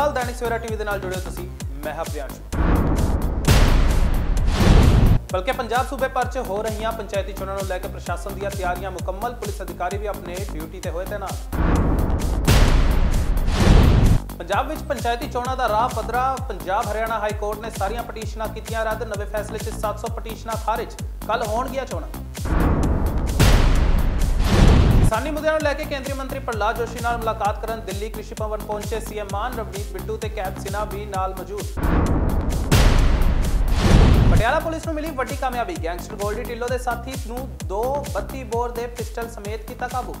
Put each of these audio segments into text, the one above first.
ਸਵਾਲ दैनिक सवेरा टीवी ਦੇ ਨਾਲ ਜੁੜਿਓ ਤੁਸੀਂ ਮੈਂ ਹਾਂ ਪ੍ਰਿਆਂਸ਼ੂ। ਬਲਕਿ पंजाब सूबे भर च हो रही पंचायती चुनाव ਨੂੰ ਲੈ ਕੇ प्रशासन ਦੀਆਂ ਤਿਆਰੀਆਂ मुकम्मल, पुलिस अधिकारी भी अपने ड्यूटी ਤੇ ਹੋਏ तैनात। पंजाब ਵਿੱਚ पंचायती ਚੋਣਾਂ ਦਾ ਰਾਹ ਪੱਧਰਾ। पंजाब हरियाणा हाई कोर्ट ने सारियां ਪਟੀਸ਼ਨਾਂ ਕੀਤੀਆਂ ਰੱਦ। नवे फैसले 'ਚ 700 ਪਟੀਸ਼ਨਾਂ ਖਾਰਜ। कल ਹੋਣਗੀਆਂ ਚੋਣਾਂ। किसानी मुद्दे लैके केंद्रीय मंत्री प्रहलाद जोशी नाल मुलाकात करन दिल्ली कृषि भवन पहुंचे सीएम मान। रवनीत बिट्टू ते कैब सिन्हा भी नाल मौजूद। पटियाला पुलिस नूं मिली वड्डी कामयाबी। गैंगस्टर गोल्डी ढिल्लो दे साथी नूं 232 बोर दे पिस्टल समेत कीता काबू।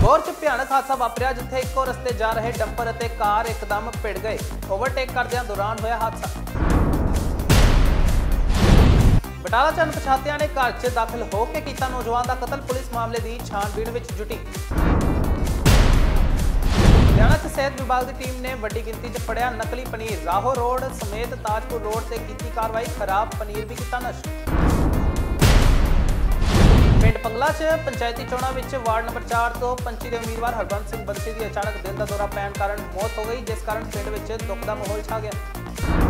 अबोर च भयानक हादसा वापरिया जिथे इक्को रस्ते जा रहे डंपर अते कार एकदम भिड़ गए। ओवरटेक करदियां दौरान होया हादसा। बटाला च अनपछातिया ने घर च दाखिल होकर किया नौजवान का कतल। पुलिस मामले की छानबीन में जुटी। हरियाणा सेहत विभाग की टीम ने वड्डी गिनती च फड़िया नकली पनीर। राहो रोड समेत ताजपुर रोड से की कार्रवाई। खराब पनीर भी किया नष्ट। पिंड पंगला च पंचायती चोणों में वार्ड नंबर 4 तो पंची के उम्मीदवार हरबंस सिंह बंसी की अचानक दिल का दौरा पैण कारण मौत हो गई, जिस कारण पिंड में दुख का माहौल छा गया।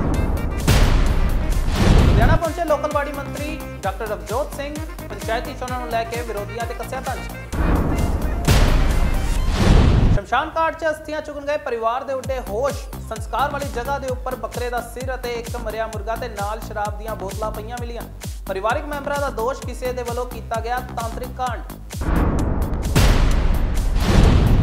हरियाणा पहुंचे लोकलवाड़ी मंत्री डॉक्टर रवजोत सिंह। पंचायती चुनाव लैके विरोधियों से कस्या तंज। शमशान घाट च अस्थियां चुकन गए परिवार के उड्डे होश। संस्कार वाली जगह के उपर बकरे का सिर और एक मरिया मुर्गा के नाल शराब दी बोतलां पईयां मिलियां। परिवारिक मैंबर का दोष किसी के वलों किया गया तांत्रिक कांड।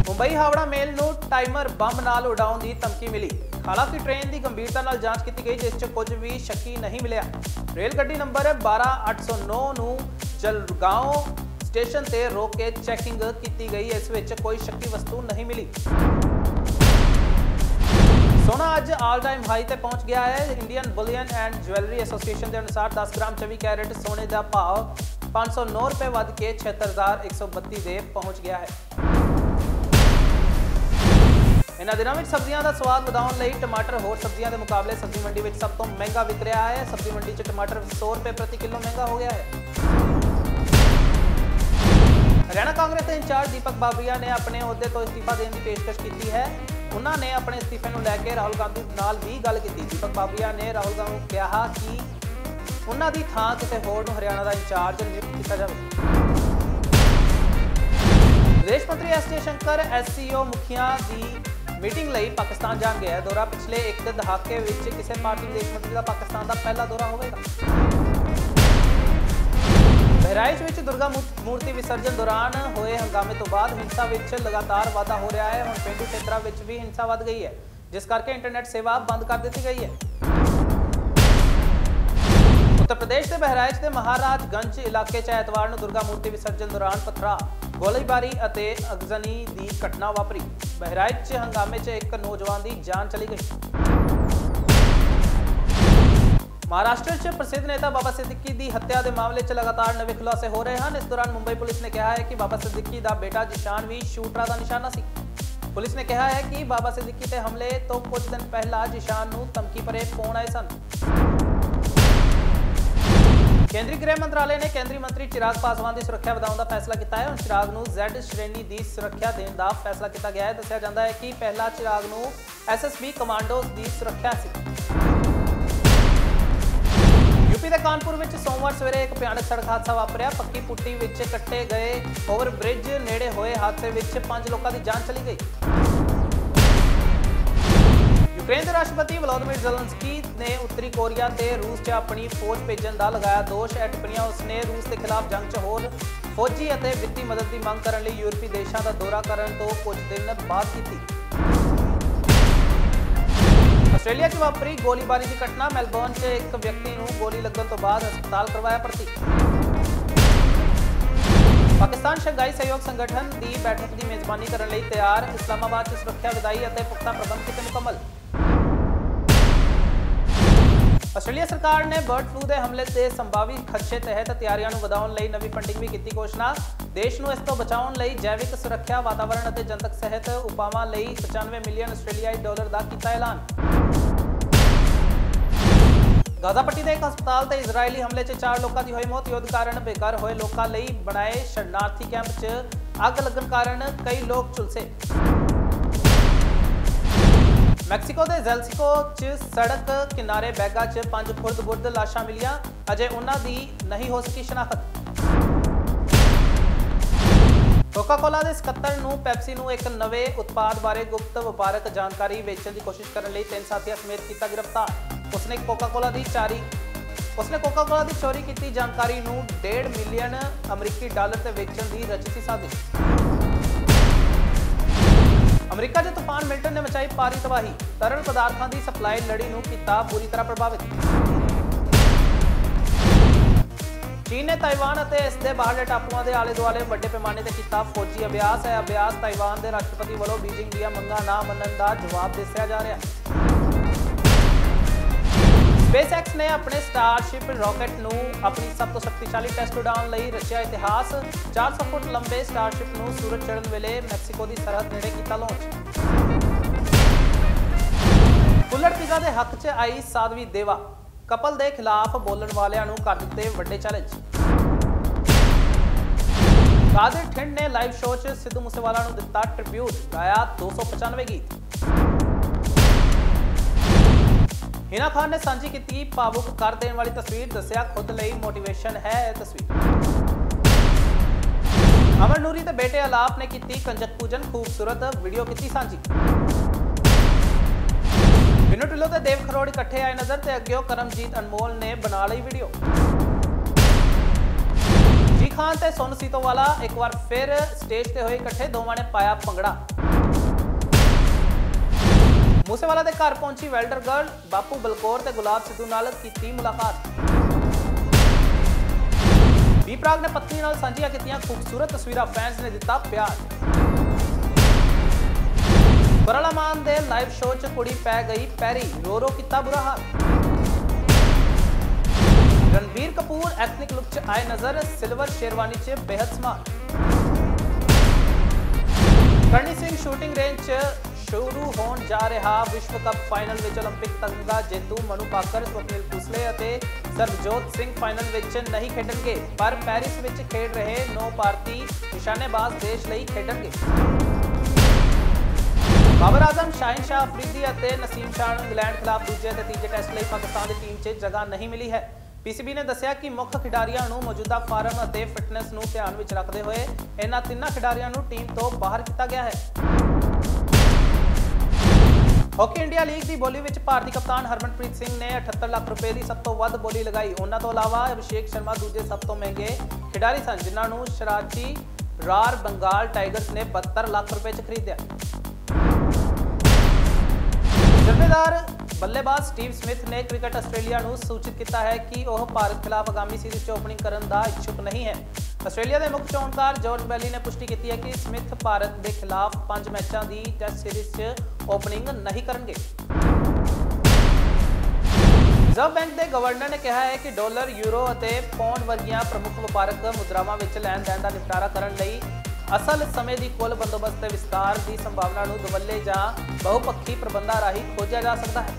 मुंबई हावड़ा मेल नूं टाइमर बम नाल उड़ाउण दी धमकी मिली। हालांकि ट्रेन की गंभीरता नाल जांच की गई, जिस च कुछ भी शक्की नहीं मिलिया। रेलगड्डी नंबर 12809 नूं जलगांव स्टेशन से रोक के चैकिंग की गई, इस विच कोई शक्की वस्तु नहीं मिली। सोना अज आल टाइम हाई ते पहुंच गया है। Indian bullion and jewellery association के अनुसार 10 ग्राम 24 कैरेट सोने का भाव 509 रुपए वध के 76,132 दे पहुंच गया है। इन्हां दिनां विच सब्जियां दा स्वाद वधाउण लई टमाटर होर सब्जियां दे मुकाबले सब्जी मंडी विच सब तो महंगा विक रहा है। सब्जी मंडी च टमाटर 100 रुपए प्रति किलो महंगा हो गया है। हरियाणा कांग्रेस के इंचार्ज दीपक बावरिया ने अपने अहुदे तो इस्तीफा देने की पेशकश की है। उन्होंने अपने इस्तीफे को लैके राहुल गांधी नाल भी गल की। दीपक बावरिया ने राहुल गांधी को कहा कि उन्हों की थां किसी होर नूं हरियाणा का इंचार्ज नियुक्त किया जाए। विदेश मंत्री एस जयशंकर SCO मुखिया की मीटिंग लई पाकिस्तान जान गया। दौरा पिछले एक दहाके विच किसी पार्टी विदेश मंत्री का पाकिस्तान का पहला दौरा होगा। बहराइच विच दुर्गा मूर्ति विसर्जन दौरान होए हंगामे तो बाद हिंसा विच लगातार वाधा हो रहा है। हुण पेंडू क्षेत्रों में भी हिंसा वध गई है, जिस करके इंटरनेट सेवा बंद कर दी गई है। उत्तर प्रदेश के बहराइच के महाराजगंज इलाके च एतवार नूं दुर्गा मूर्ति विसर्जन दौरान पथराव, गोलीबारी अते अगजनी की घटना वापरी। बहराइच च हंगामे च एक नौजवान की जान चली गई। महाराष्ट्र च प्रसिद्ध नेता बाबा सिद्दीकी की हत्या के मामले च लगातार नवे खुलासे हो रहे हैं। इस दौरान मुंबई पुलिस ने कहा है कि बाबा सिद्दीकी का बेटा जिशान भी शूटरा का निशाना सी। पुलिस ने कहा है कि बाबा सिद्दीकी के हमले तो कुछ दिन पहला जिशान नूं धमकी भरे फोन आए सन। केंद्रीय गृह मंत्रालय ने केंद्रीय मंत्री चिराग पासवान की सुरक्षा बढ़ाने का फैसला किया है। चिराग को Z श्रेणी की सुरक्षा देने का फैसला किया गया है। दस्या जाता है कि पहला चिराग को SSB कमांडोज की सुरक्षा सी। यूपी के कानपुर में सोमवार सवेरे एक भयानक सड़क हादसा वापरिया। पक्की पुट्टी में कट्टे गए ओवरब्रिज नेड़े हुए हादसे में 5 लोगों की जान चली गई। यूक्रेन के राष्ट्रपति व्लादिमीर ज़ेलेंस्की ने उत्तरी कोरिया से रूस से अपनी फौज भेजने का लगाया दोष। यह टिप्पणियां उसने रूस के खिलाफ जंग च होर फौजी और वित्तीय मदद की मांग करने लिए यूरोपी देशों का दौरा करने तो कुछ दिन बाद की। आस्ट्रेलिया में वापरी गोलीबारी की घटना। मेलबोर्न से एक व्यक्ति को गोली लगने तो बाद हस्पताल करवाया भर्ती। पाकिस्तान शंघाई सहयोग संगठन की बैठक की मेजबानी करने लिए तैयार। इस्लामाबाद में सुरक्षा विदाई और पुख्ता प्रबंध किए मुकम्मल। आस्ट्रेलिया सरकार ने बर्ड फ्लू के हमले से संभावित खदशे तहत तैयारियों को बढ़ाने लिए नवी फंडिंग भी की घोषणा। देश को इस तो बचाने लिए जैविक सुरक्षा वातावरण और जनतक सेहत उपावां लिए 95 मिलियन आस्ट्रेलियाई डॉलर का किया ऐलान। गाजा पट्टी के एक हस्पताल से इजरायली हमले 4 लोगों की हुई मौत। युद्ध कारण बेघर हुए लोगों लिए बनाए शरणार्थी कैंप अग लगन कारण कई लोग झुलसे। मैक्सीको के ज़ेल्सिको च सड़क किनारे बैगा च 5 फुर्द-बुर्द लाशां मिलियां, अजे उन्हां दी नहीं हो सकी शनाख्त। कोका-कोला के सकत्तर नूं पैप्सी नूं एक नवे उत्पाद बारे गुप्त वपारक जानकारी वेचण की कोशिश करने लई 3 साथियां समेत किया गिरफ्तार। उसने कोका-कोला की चोरी की जानकारी नूं $1.5 मिलियन अमरीकी से वेचण की रची साजिश। अमरीका के तूफान मिल्टन ने मचाई भारी तबाही, तरल पदार्थों की सप्लाई लड़ी नूं कीता पूरी तरह प्रभावित। चीन ने ताइवान और इसके बाहरले टापुआं के आले दुआले वड्डे पैमाने पर किया फौजी अभ्यास है। अभ्यास ताइवान के राष्ट्रपति वालों बीजिंग दीआं मंगां ना मनण दा जवाब दस्सिया जा रहा है। स्पेसएक्स ने अपने स्टारशिप रॉकेट नूं अपनी सब तो शक्तिशाली टेस्ट उड़ाउण लई रचिया इतिहास। 400 फुट लंबे स्टारशिप नूं सूरज चढ़न वेले मैक्सीको की सरहद नेड़े कीता लॉन्च। बुलड़ पिज़ा के हक च आई साध्वी देवा, कपल के खिलाफ बोलण वालियां नूं कर दित्ते वड्डे चैलेंज। कादिर ठिंड ने लाइव शो च सिद्धू मूसेवाला नूं दित्ता ट्रिब्यूट, गाया 295 गीत। हिना खान ने सांझी की भावुक कर देने वाली तस्वीर, दस्या खुद लई मोटिवेशन है तस्वीर। अमर नूरी ते बेटे अलाप ने की कंजक पूजन, खूबसूरत वीडियो की सांझी। बिनु ढिल्लों ते देव खरोड़ इकट्ठे आए नजर ते अग्गियों करमजीत अनमोल ने बना ली वीडियो। जी खान ते सोनू सीतोवाला एक बार फिर स्टेज ते होए इकट्ठे, दोवां ने पाया भंगड़ा। मूसेवाला के घर पहुंची वेल्डर गर्ल, बापू बलकौर ते गुलाब सिद्धू नाल की मुलाकात। वी प्राग ने पत्नी नाल सांझियां कीतियां खूबसूरत तस्वीरां, फैंस ने दिता प्यार। बरालामान दे लाइव शो च कुड़ी पै गई पैरी, रो रो किता बुरा हाल। रणबीर कपूर एथनिक लुक च आए नजर, सिल्वर शेरवानी च बेहद smart. Karni Singh shooting range च शुरू होने जा रहा विश्व कप फाइनल में ओलंपिक तगड़ा जेतू मनु भाकर, स्वप्निल कुसले, सरबजोत सिंह फाइनल में नहीं खेडणगे, पर पेरिस में खेड रहे 9 भारतीय निशानेबाज देश लई खेडणगे। बाबर आजम, शाहीन शाह अफरीदी और नसीम शाह नूं इंग्लैंड खिलाफ दूजे ते तीजे टेस्ट लई पाकिस्तान की टीम 'च जगह नहीं मिली है। पीसीबी ने दस्सिया कि मुख्य खिडारियां नूं मौजूदा फार्म और फिटनेस नूं ध्यान विच रखदे होए इन्हां 3 खिडारियां नूं टीम तो बाहर किया गया है। हॉकी इंडिया लीग की बोली में भारतीय कप्तान हरमनप्रीत सिंह ने 78 लाख रुपए की सब तो वध बोली लगाई। उन्होंने तो अलावा अभिषेक शर्मा दूजे सब तो महंगे खिडारी सन, जिन्होंने शराची रार बंगाल टाइगर्स ने 72 लाख रुपए च खरीदया। जल्लेदार बल्लेबाज स्टीव स्मिथ ने क्रिकेट ऑस्ट्रेलिया को सूचित किया है कि वह भारत खिलाफ आगामी सीरीज ओपनिंग करने का इच्छुक नहीं है। ऑस्ट्रेलिया के मुख्य चोणकार जॉर्ज बैली ने पुष्टि की है कि स्मिथ भारत के खिलाफ 5 मैचों की टेस्ट सीरीज ओपनिंग नहीं करेंगे। रिजर्व बैंक के गवर्नर ने कहा है कि डॉलर, यूरो और पाउंड वर्गिया प्रमुख वपारक मुद्रावां विच लैण देण का निपटारा करने लई असल समय की कुल बंदोबस्त विस्तार की संभावना को दुवल्ले या बहुपक्षी प्रबंधा राही खोजा जा सकता है।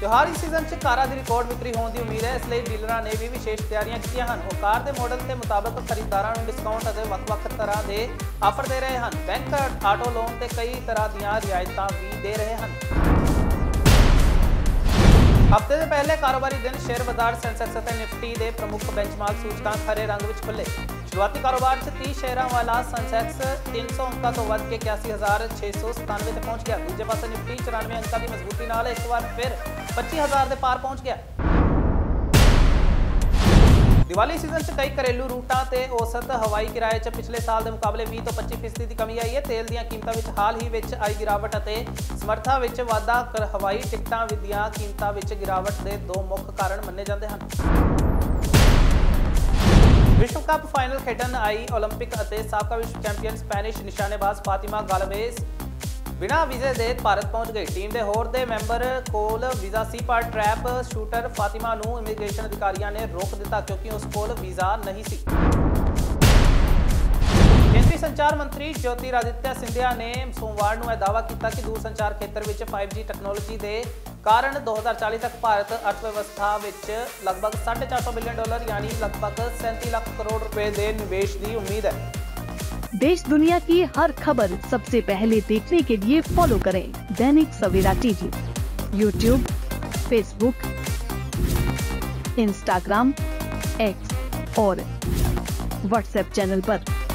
त्योहारी सीजन च कारां की रिकॉर्ड बिक्री होने की उम्मीद है, इसलिए डीलर ने भी विशेष तैयारियां की हैं। वो कार के मॉडल के मुताबिक खरीदारों को डिस्काउंट और वख-वख तरह के आफर दे रहे हैं। बैंक आटो लोन से कई तरह दीयां रियायतां भी दे रहे हैं। हफ्ते के पहले कारोबारी दिन शेयर बाजार सेंसेक्स और निफ्टी के प्रमुख बेंचमार्क सूचकांक हरे रंग में खुले। शुरुआती कारोबार 30 शेयर वाला सेंसेक्स 300 अंकों तो वध के 81,697 तक पहुंच गया। दूजे पास निफ्टी 94 अंकों की मजबूती नाल एक बार फिर 25,000 के पार पहुंच गया। दिवाली सीजन से कई घरेलू रूटां से औसत हवाई किराए पिछले साल के मुकाबले 20 तो 25% की कमी आई है। तेल दी कीमतों में हाल ही में आई गिरावट समर्था विच वाधा कर हवाई टिकटां दीयां कीमतां विच गिरावट के 2 मुख्य कारण मन्ने जाते हैं। विश्व कप फाइनल खेडन आई ओलंपिक अते साबका विश्व चैंपियन स्पेनिश निशानेबाज फातिमा गालवेस बिना वीजे दे भारत पहुंच गई। टीम के होर दे मैंबर कोल वीजा सी पर ट्रैप शूटर फातिमा नूं इमीग्रेशन अधिकारियों ने रोक दिता क्योंकि उस कोल वीजा नहीं सी। केंद्रीय संचार मंत्री ज्योतिरादित्य सिंधिया ने सोमवार को यह दावा किया कि दूरसंचार खेत्र में 5G टैक्नोलॉजी के कारण 2040 तक भारत अर्थव्यवस्था में लगभग $450 बिलियन यानी लगभग 37 लाख करोड़ रुपए के निवेश की उम्मीद है। देश दुनिया की हर खबर सबसे पहले देखने के लिए फॉलो करें Dainik Savera TV YouTube, Facebook, Instagram, X और व्हाट्सएप चैनल पर।